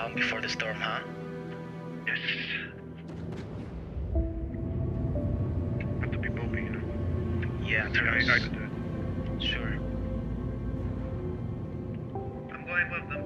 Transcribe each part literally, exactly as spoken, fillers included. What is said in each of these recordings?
calm before the storm, huh? Yes. Have to be bumpy, you know? Yeah, turn yeah, I, I could do it. Sure. I'm going with them.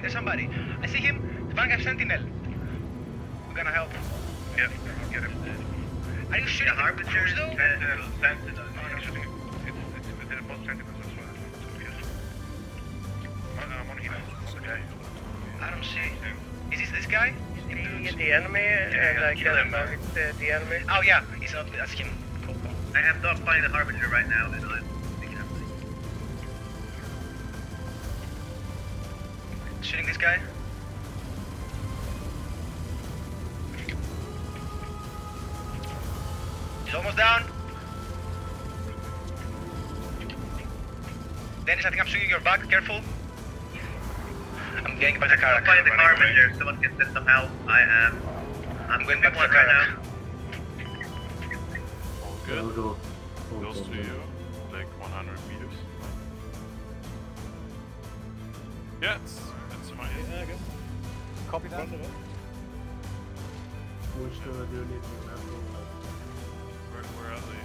There's somebody. I see him. The Vanguard Sentinel. We're gonna help him. Yes, we'll get him. Are you shooting the Harbinger though? Sentinel, Sentinel. No, I'm shooting him. It's, it's, they're both Sentinels as well. So yes. I'm on him. On the guy. I don't see. Is this this guy? The, the enemy? Yeah, and I kill him. The, the enemy? Oh yeah, he's up. That's him. Cool. I am not fighting the Harbinger right now. You know? Shooting this guy. He's almost down. Dennis, I think I'm shooting your back. Careful. I'm getting back to Carrack. I'm fighting the Harbinger. Someone can send some help. I am. I'm going back to Carrack right now. All good. Goes to you. Like one hundred meters. Yes. Yeah, copy that. Which do I do need to remember? Where, where are they?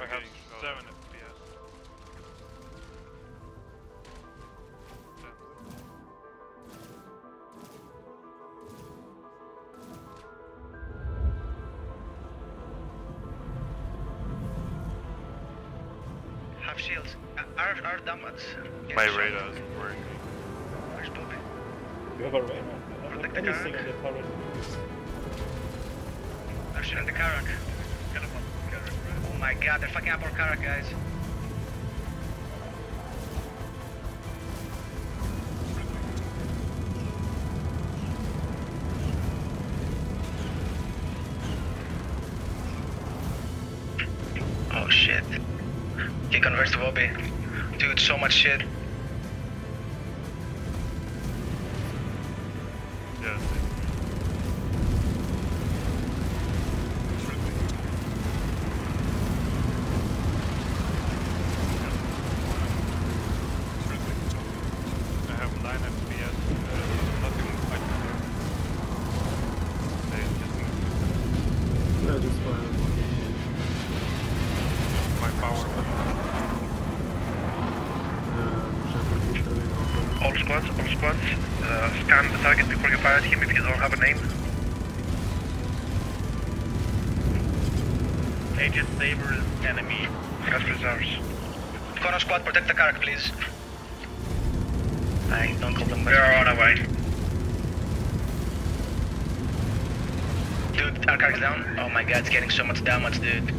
I can't see him. I have seven F P S. Have shields. Our, our damage. My radar isn't working. Where's Bobby? You have a radar? I don't have anything on the turret. They're shooting the Carrack. Oh my god, they're fucking up our Carrack, guys. Oh shit. He converts to Bobby. Dude, so much shit. Yeah. Agent Saber is enemy. Vesper is ours. Vesper squad, protect the Carrack, please. I don't call them. They are on our way. Dude, our Carrack's down. Oh my god, it's getting so much damage, dude.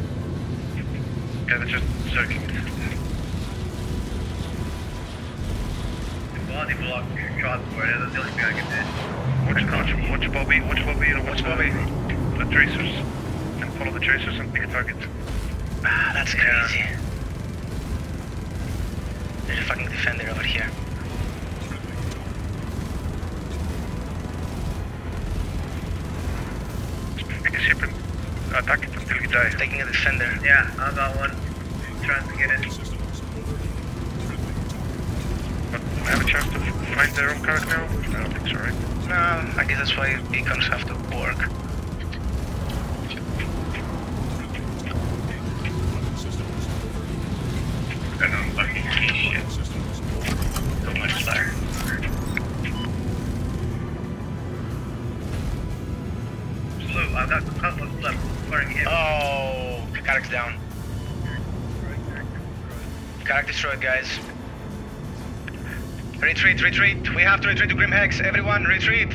Yeah, they're just circling. Body block, transport, that's the only thing I can do. Watch, watch, watch Bobby, watch Bobby, and watch Bobby. The tracers. Follow the tracers and pick a target. Ah, that's crazy. Yeah. There's a fucking defender over here. Pick a ship and attack it until you die. I'm taking a defender. Yeah, I got one. I'm trying to get it. But we have a chance to find their own Carrack now? I don't think so, right? No, I guess that's why beacons have to work. Oh, the Carrack's down. Carrack destroyed, guys. Retreat, retreat. We have to retreat to Grim Hex. Everyone, retreat.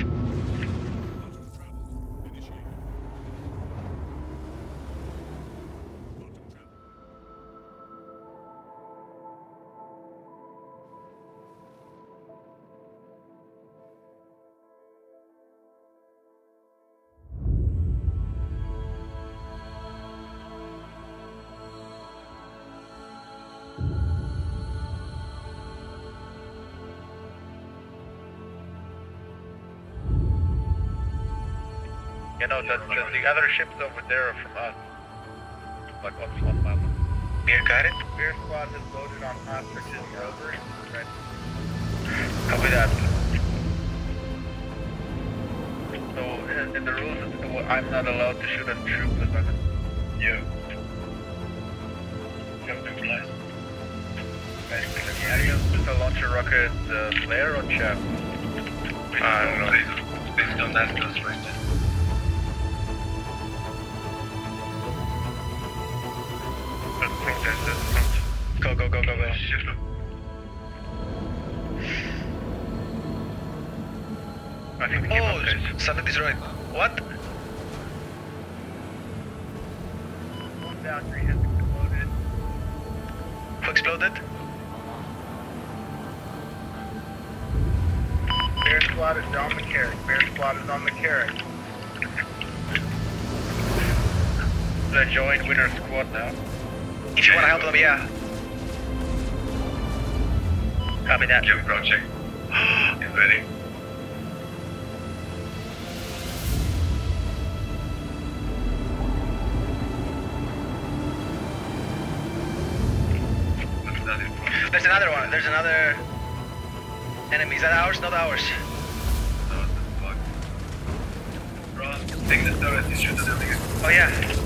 You know, the, the, the other ships over there are from us. Like what's one mile. Beer got it? Beer squad has loaded on ostriches and rovers. Right. Copy that. So, in, in the rules, I'm not allowed to shoot at troopers. Yeah. Come to place. Can you use the launcher rocket uh, flare on chap? I don't know. Please, please don't ask us right now. Go, go, go, go, go. I think we came up, guys. Summit is right. What? One Valkyrie has exploded. Who exploded? Bear squad is on the Carrack. Bear squad is on the Carrack. The joint winner squad now. If you want to help them, yeah. Copy that. Keep approaching. Get ready. There's another one. There's another... enemy. Is that ours? Not ours. No, what the fuck? Ross, take the turret and shoot the enemy. Oh yeah.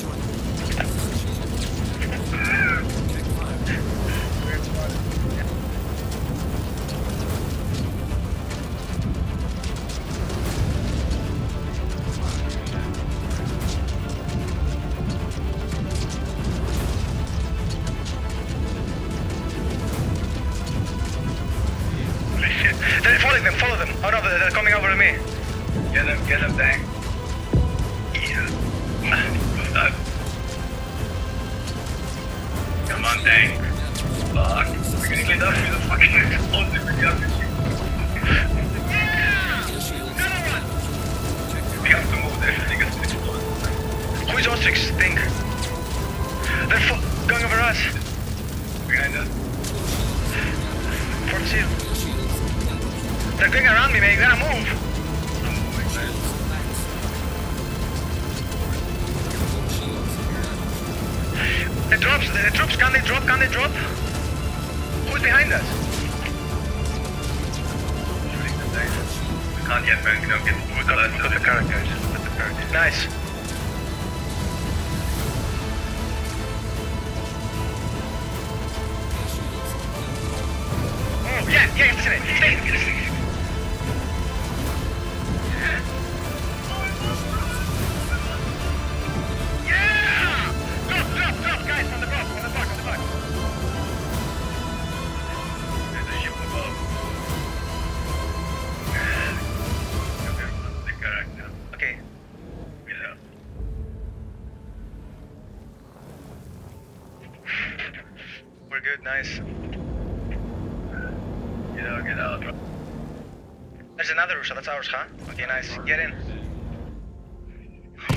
That's ours, huh? Okay, nice. Get in.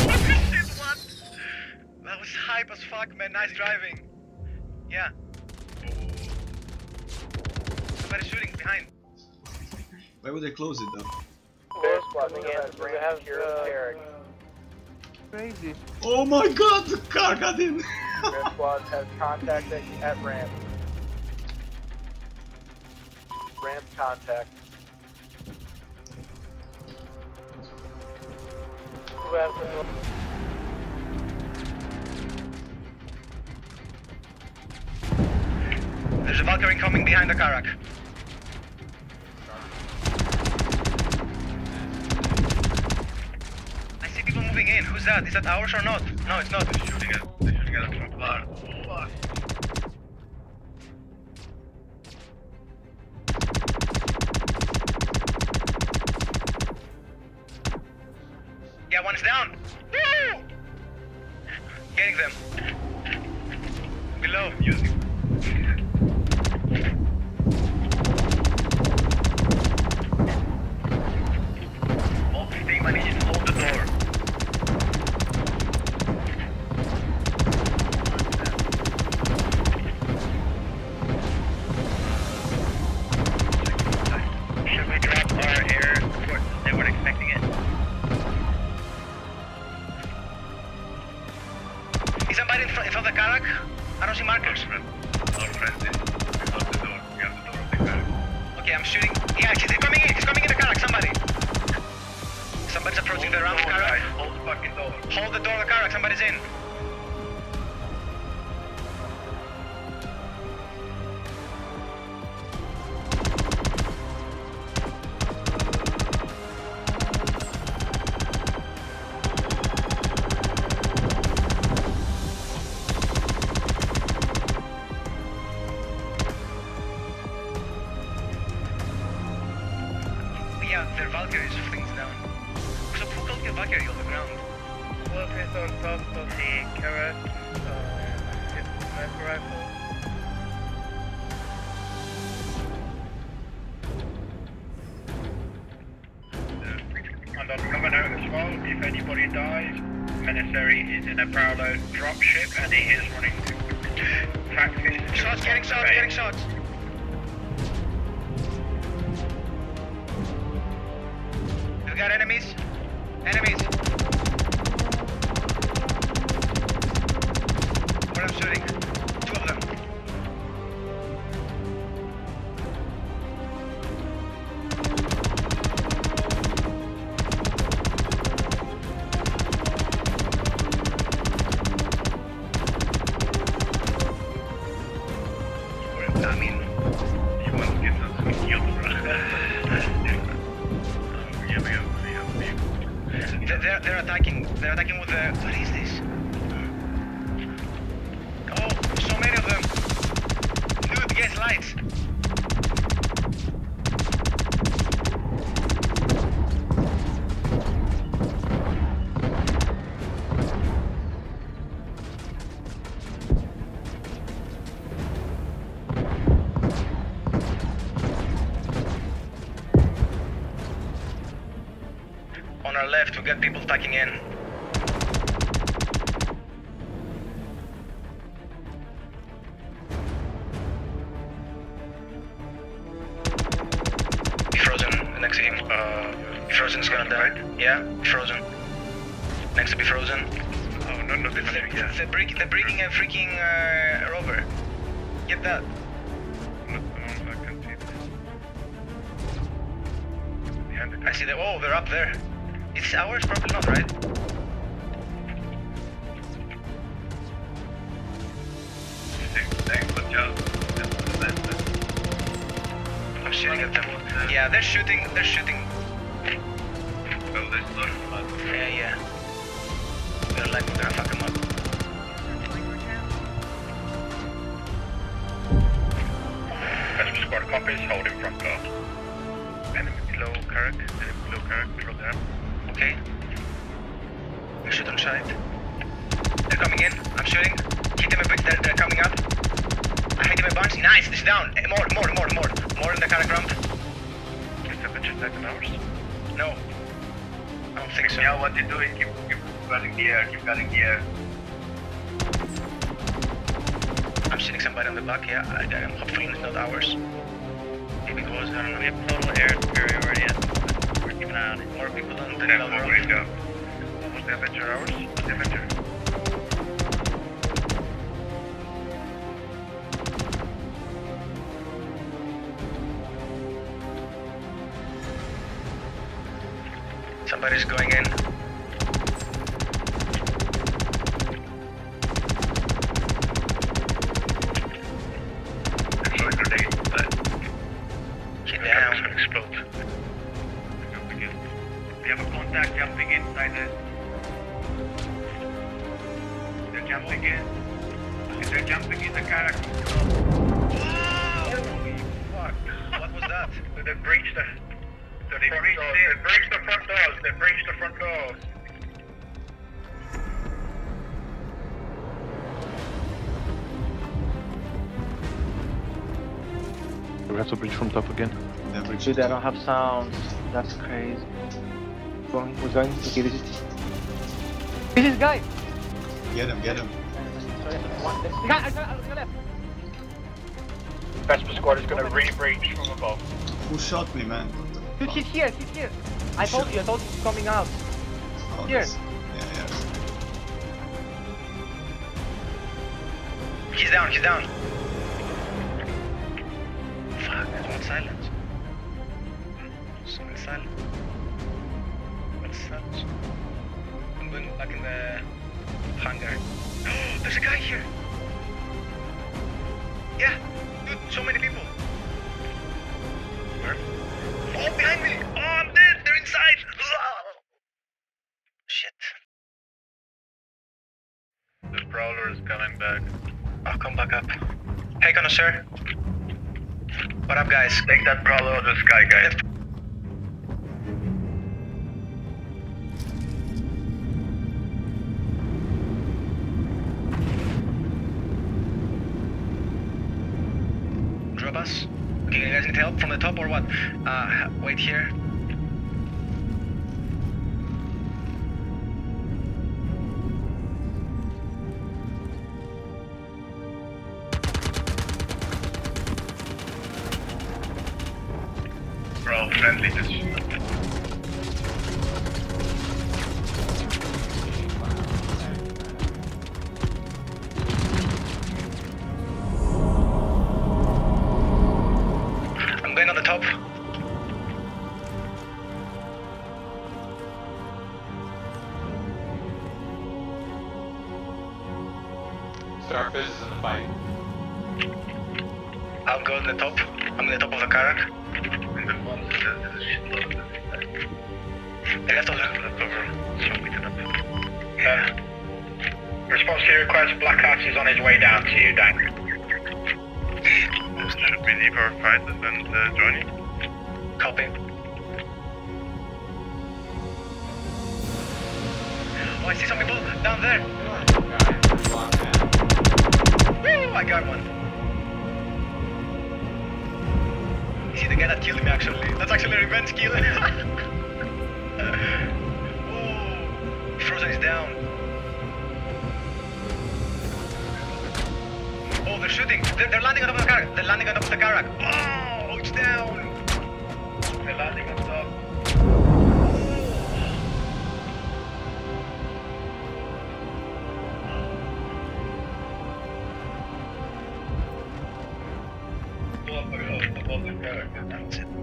What the shit, what? That was hype as fuck, man. Nice driving. Yeah. Somebody's shooting behind. Why would they close it, though? Bear squad again. We have here uh, Carrack. Crazy. Oh my god, the car got in! Bear squad has contact at, at ramp. Ramp contact. There's a Valkyrie coming behind the Carrack. I see people moving in. Who's that? Is that ours or not? No, it's not. They're shooting at they're shooting at us from far. Oh, yeah, one's down! Woo! Getting them. Below. Music. All the team, I need you to hold the door. Should we drop our air? Of course, they weren't expecting it. friend. Our friend is not the door. We have the door of the Carrack. Okay, I'm shooting. Yeah, he's coming in. He's coming in the Carrack. Somebody. Somebody's approaching the round of Carrack. Hold the fucking door. Hold the door of the Carrack. Somebody's in. Yeah, their Valkyrie is things down. So who killed your Valkyrie on the ground? One is on top of the Carrack, uh, with the sniper rifle. The command on Governor as well, if anybody dies, Ministry is in a parallel drop ship and he is running to factories. Shots, getting shots, getting shots! We got enemies. Enemies. What I'm shooting? Two of them. I mean, you want to get something killed, bro. They're, they're attacking. They're attacking with the... What is this? Oh, so many of them. Dude, yes, lights. On our left, we got people tucking in. Frozen, next to him. Uh, Frozen's gonna die. Yeah, Frozen. Next to be Frozen. Oh, no, no, they're yeah. they're, break, they're breaking a freaking uh, rover. Get that. I see them. Oh, they're up there. It's ours? Probably not, right? I'm shooting at them. Yeah, they're shooting. They're shooting. Oh, they're sorry for that. Yeah, yeah. They're like, we're gonna fuck them up. Vesper squad copies, holding front guard. Enemy below Carrack, enemy below Carrack, below there. Okay. We shoot on sight. They're coming in, I'm shooting. Hit them a bit, they're, they're coming up. I hit them a bunch, nice, it's down. More, more, more, more. More in the Carrack ramp. Is the bitch attacking ours? No. I don't think so. Yeah, what they do is keep, keep cutting the air, keep cutting the air. I'm shooting somebody on the back, yeah. I, I, hopefully it's not ours. Because I don't know, we have total air superiority and we're keeping an eye on it. More people than the hell we're going to go. What's the adventure hours? What's the adventure? Somebody's going in. I'm throwing grenades, but... Damn. It's gonna explode. We have a contact jumping inside it. They're jumping in. They're jumping in the Carrack. Holy fuck. What was that? So they breached the... So they, breached they breached the front doors. They breached the front doors. We have to breach from top again. Dude, I don't have sound. That's crazy. Going, we're going to get it. Get this guy! Get him, get him. The guy, I look left. Vesper squad is gonna re-breach from above. Who shot me, man? Dude, she's here, she's here. I told you, I told you she's coming out. Oh, here. Yeah, yeah. He's down, he's down. Fuck, it won't silence. So it's silent. What's silence? I'm going back in the hangar. Oh, there's a guy here! Yeah, dude, so many people. Where? Oh, behind me! Oh, I'm dead! They're inside! Shit. The prowler is coming back. I'll come back up. Hey, Connoisseur. What up, guys? Take that prowler out of the sky, guys. Drop us? Okay, you guys need help from the top or what? Uh, wait here. Friendly decision. I'm going on the top. Start business in the fight. I'll go on the top. I'm on the top of the Carrack. Yeah. Response to your request, Black Hats is on his way down to you, Dan. Should we leave our fighters and uh, join you? Copy. Oh, I see some people down there! Woo, I got one! You see the guy that killed me actually. That's actually a revenge kill. Oh, Frozen is down. Oh, they're shooting. They're, they're landing on top of the Carrack. They're landing on top of the Carrack. Oh, it's down. They're landing on top.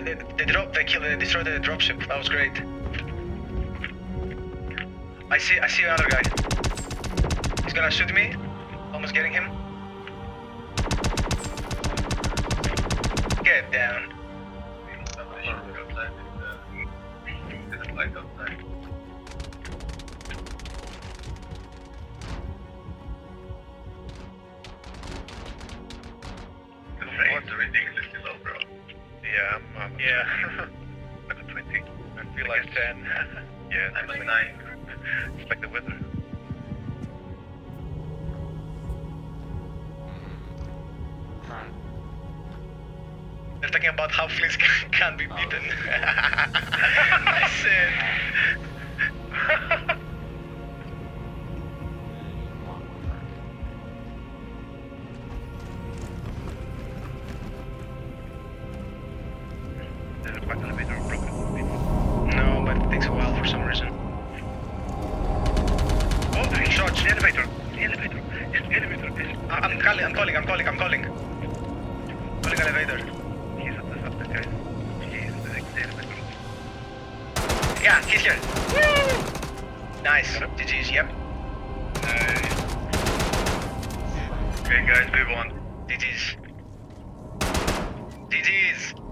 They, they dropped, they killed, they destroyed the dropship. That was great. I see, I see another guy. He's gonna shoot me. Almost getting him. Get down. Yeah. I'm at twenty. I feel like ten. Yeah, I'm like nine. It's like the weather. They're talking about how fleas can, can be beaten. I said. Yeah, he's here. Woo! Nice. G G's, yep. Nice. Okay guys, we won. G G's. G G's.